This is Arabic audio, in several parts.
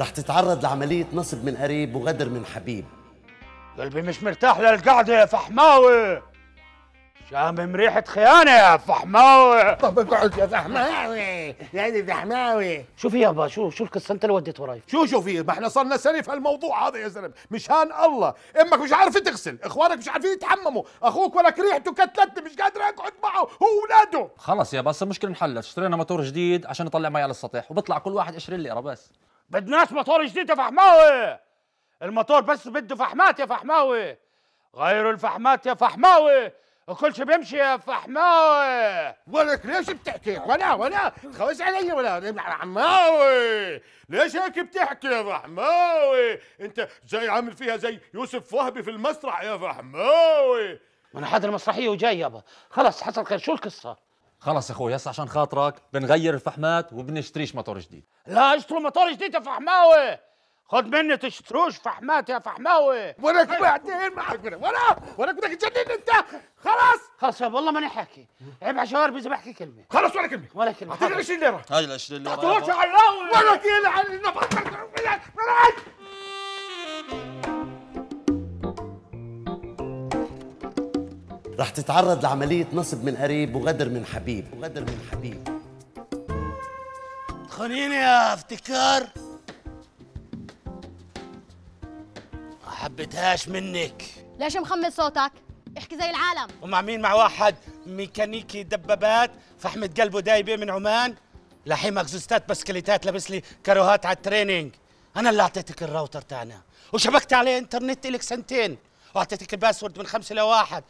رح تتعرض لعملية نصب من قريب وغدر من حبيب. قلبي مش مرتاح للقعدة يا فحماوي، شامم ريحة خيانة يا فحماوي. طب اقعد يا فحماوي، يعني فحماوي شو في يابا؟ شو القصة انت اللي وديت وراي؟ شو في؟ ما احنا صرنا سنة في هالموضوع هذا يا زلمة، مشان الله، امك مش عارفة تغسل، اخوانك مش عارفين يتحمموا، اخوك ولك ريحته كتلتني مش قادر اقعد معه هو واولاده. خلص يابا هسه المشكلة انحلت، اشترينا موتور جديد عشان يطلع مي على السطح وبطلع كل واحد 20 ليرة بس. بدناش موتور جديد يا فحماوي، الموتور بس بده فحمات يا فحماوي، غيروا الفحمات يا فحماوي، وكل شيء بيمشي يا فحماوي. ولك ليش بتحكي؟ ولا تخوز علي ولا فحماوي، ليش هيك بتحكي يا فحماوي؟ انت زي عامل فيها زي يوسف وهبي في المسرح يا فحماوي. ما انا حاضر المسرحيه وجاي يابا. خلص حصل خير، شو القصه؟ خلص يا اخوي هسه عشان خاطرك بنغير الفحمات وبنشتريش موتور جديد. لا اشتروا موتور جديد يا فحماوي، خد مني تشتروش فحمات يا فحماوي. ولك بعدين معك ولك بدك تجنن انت. خلص يا والله ماني حاكي، عيب على شواربي اذا بحكي كلمه. خلص ولا كلمه اعطيني 20 ليره. هاي ال 20 ليره تعطوش على الراوي. ولك يلعن النفط. رح تتعرض لعملية نصب من قريب وغدر من حبيب. تخونيني يا افتكار، ما حبيتهاش منك. ليش مخمس صوتك؟ احكي زي العالم. ومع مين؟ مع واحد ميكانيكي دبابات فحمة قلبه دايبة من عمان، لحيم اكزوستات بسكليتات، لابس لي كروهات على التريننج. انا اللي اعطيتك الراوتر تاعنا وشبكت عليه انترنت لك سنتين، واعطيتك الباسورد من 5 ل1،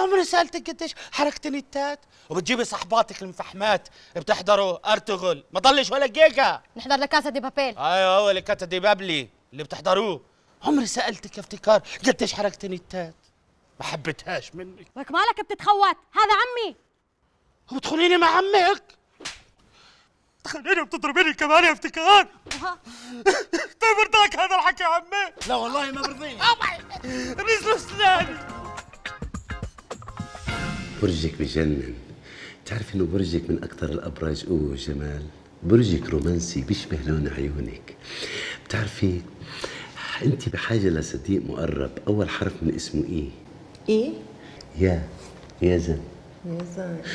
عمري سألتك قديش حركت نتات، وبتجيبي صحباتك المفحمات بتحضروا ارتغل، ما ضلش ولا جيجا. نحضر لكاسا دي بابيل. ايوه هو لكاسا دي بابلي اللي بتحضروه. عمري سألتك يا افتكار قديش حركت نتات، ما حبيتهاش منك. لك مالك بتتخوت؟ هذا عمي. وبتخونيني مع عمك؟ تخليني بتضربيني كمان يا افتكار. طيب برضاك هذا الحكي يا عمي؟ لا والله ما برضيني. رجله سناني. برجك بجنن، بتعرف انه برجك من اكثر الابراج جمال، برجك رومانسي بيشبه لون عيونك. بتعرفي انت بحاجه لصديق مقرب اول حرف من اسمه ايه؟ ايه؟ يا زن.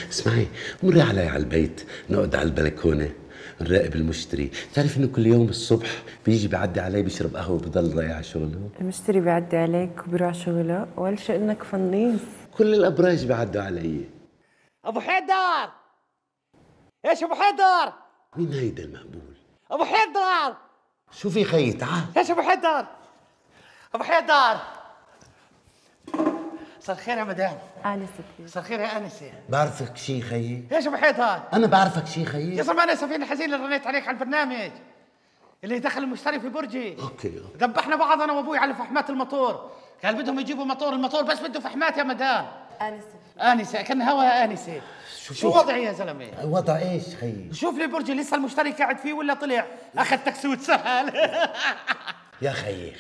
اسمعي، مري علي على البيت، نقعد على البلكونه نراقب المشتري. بتعرف انه كل يوم الصبح بيجي بيعدي علي بيشرب قهوه بضل رايح على شغله. المشتري بيعدي عليك وبيروح على شغله، ولا شيء انك فنيس. كل الابراج بيعدوا علي. ابو حيدر، ايش ابو حيدر؟ مين هيدا المهبول؟ ابو حيدر شو في خيي؟ تعال. ايش ابو حيدر؟ صار خير يا مدام. انسه صار خير يا انسه. بعرفك شي خيي. ايش ابو حيدر؟ انا بعرفك شي خيي. يا زلمه انا سفينه حزين اللي رنيت عليك على البرنامج اللي دخل المشتري في برجي. اوكي. ذبحنا بعض انا وابوي على فحمات الموتور، قال بدهم يجيبوا موتور، الموتور بس بده فحمات يا مدام. انسه كان هوا يا انسه. شو وضعي يا زلمه؟ وضع ايش خيي؟ شوف لي برجي لسه المشتري قاعد فيه ولا طلع؟ اخذ تاكسي وتسهل. يا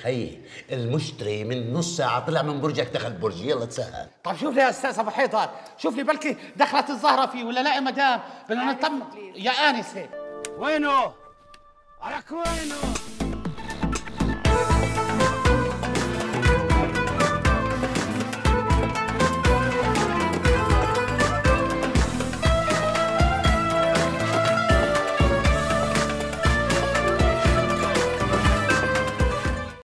خيي المشتري من نص ساعة طلع من برجك دخل برجي، يلا تسهل. طب شوف لي يا استاذ ابو حيدر، شوف لي بلكي دخلت الزهرة فيه ولا لا يا مدام، بدنا نطمن. يا انسة وينه؟ عليك وينه؟